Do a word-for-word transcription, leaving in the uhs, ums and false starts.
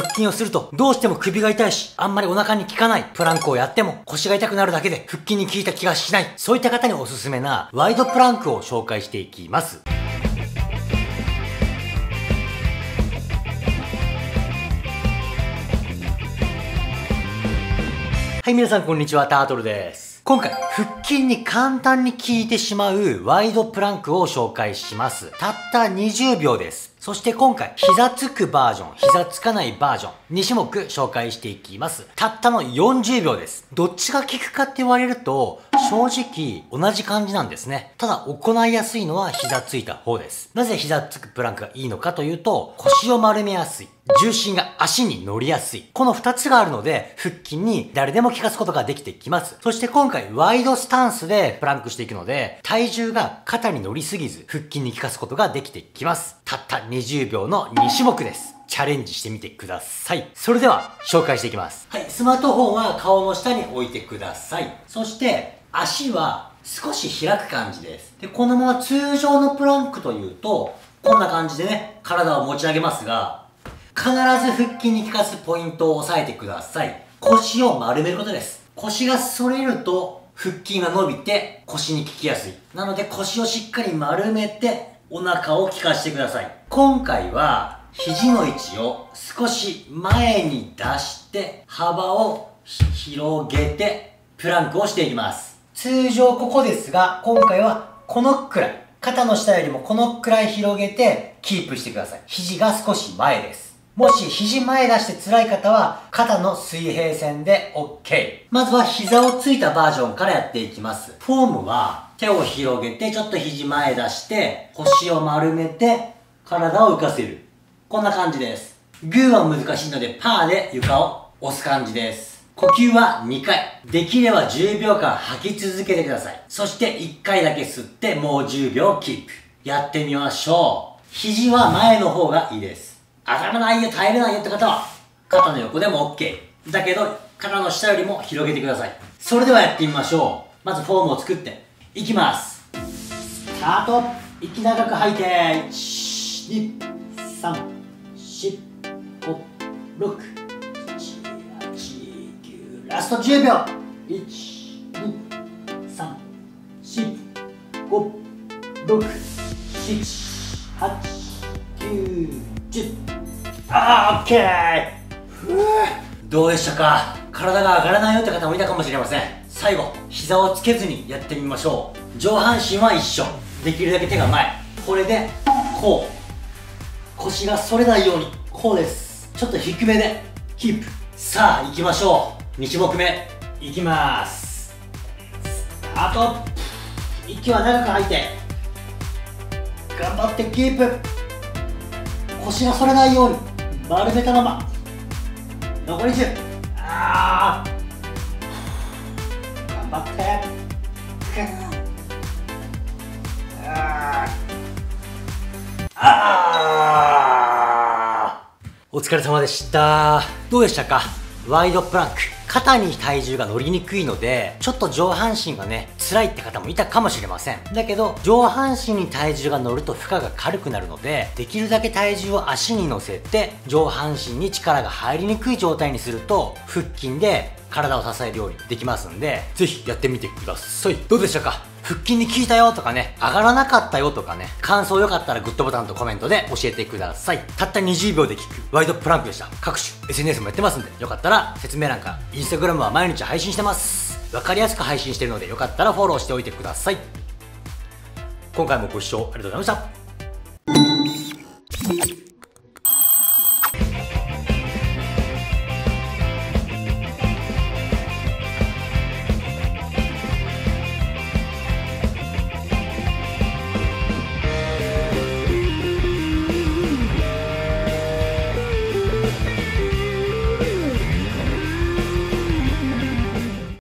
腹筋をすると、どうしても首が痛いし、あんまりお腹に効かないプランクをやっても腰が痛くなるだけで腹筋に効いた気がしない。そういった方におすすめなワイドプランクを紹介していきます。はい、皆さんこんにちは、タートルです。今回、腹筋に簡単に効いてしまうワイドプランクを紹介します。たったにじゅうびょうです。そして今回、膝つくバージョン、膝つかないバージョン、にしゅもく紹介していきます。たったのよんじゅうびょうです。どっちが効くかって言われると、正直、同じ感じなんですね。ただ、行いやすいのは膝ついた方です。なぜ膝つくプランクがいいのかというと、腰を丸めやすい。重心が足に乗りやすい。この二つがあるので、腹筋に誰でも効かすことができてきます。そして今回、ワイドスタンスでプランクしていくので、体重が肩に乗りすぎず、腹筋に効かすことができてきます。たったにじゅうびょうのにしゅもくです。チャレンジしてみてください。それでは、紹介していきます。はい、スマートフォンは顔の下に置いてください。そして、足は少し開く感じです。で、このまま通常のプランクというと、こんな感じでね、体を持ち上げますが、必ず腹筋に効かすポイントを押さえてください。腰を丸めることです。腰が反れると腹筋が伸びて腰に効きやすい。なので腰をしっかり丸めてお腹を効かしてください。今回は肘の位置を少し前に出して幅を広げてプランクをしていきます。通常ここですが、今回はこのくらい。肩の下よりもこのくらい広げてキープしてください。肘が少し前です。もし肘前出して辛い方は肩の水平線で オーケー。 まずは膝をついたバージョンからやっていきます。フォームは手を広げてちょっと肘前出して腰を丸めて体を浮かせる。こんな感じです。グーは難しいのでパーで床を押す感じです。呼吸はにかい。できればじゅうびょうかん吐き続けてください。そしていっかいだけ吸ってもうじゅうびょうキープ。やってみましょう。肘は前の方がいいです。当たらないよ、耐えれないよって方は、肩の横でも オーケー。だけど、肩の下よりも広げてください。それではやってみましょう。まずフォームを作って、いきます。スタート。息長く吐いて、いち、に、さん、よん、ご、ろく、なな、はち、きゅう、ラストじゅうびょう。いち、に、さん、よん、ご、ろく、なな、はち、きゅう、じゅう。あー、オッケー。ふう、どうでしたか？体が上がらないよって方もいたかもしれません。最後、膝をつけずにやってみましょう。上半身は一緒。できるだけ手が前。これで、こう。腰が反れないように、こうです。ちょっと低めで、キープ。さあ、行きましょう。にしゅもくめ、いきます。スタート。息は長く吐いて。頑張ってキープ。腰が反れないように。丸めたまま残りじゅう。あー、頑張ってー。あーあー、お疲れ様でした。どうでしたか？ワイドプランク、肩に体重が乗りにくいのでちょっと上半身がね辛いって方もいたかもしれません。だけど上半身に体重が乗ると負荷が軽くなるので、できるだけ体重を足に乗せて上半身に力が入りにくい状態にすると腹筋で体を支えるようにできますんで、ぜひやってみてください。どうでしたか？腹筋に効いたよとかね、上がらなかったよとかね、感想良かったらグッドボタンとコメントで教えてください。たったにじゅうびょうで効くワイドプランクでした。各種 エスエヌエス もやってますんで、よかったら説明欄から、インスタグラムは毎日配信してます。わかりやすく配信してるので、よかったらフォローしておいてください。今回もご視聴ありがとうございました。